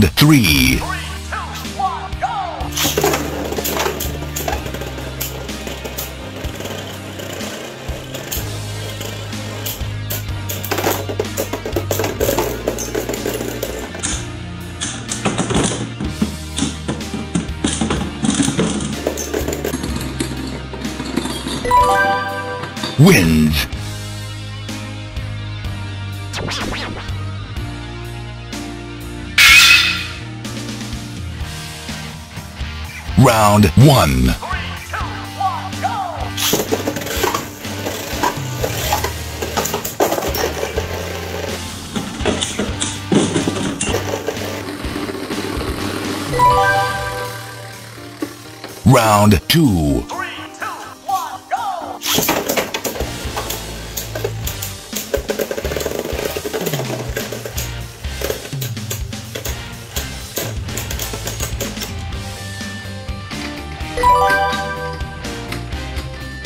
3, 2, 1, go! Round two. 3, 2, 1, go!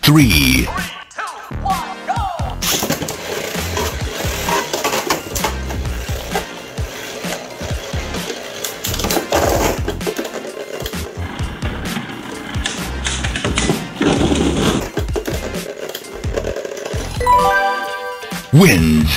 3, 2, 1, go! Round three. 3, 2, 1, go! Round four. 3, 2, 1, go! Wins. Round one. 3, 2, 1, go! Round two. 3, 2, 1, go! Round three. 3, 2, 1, go! Wins.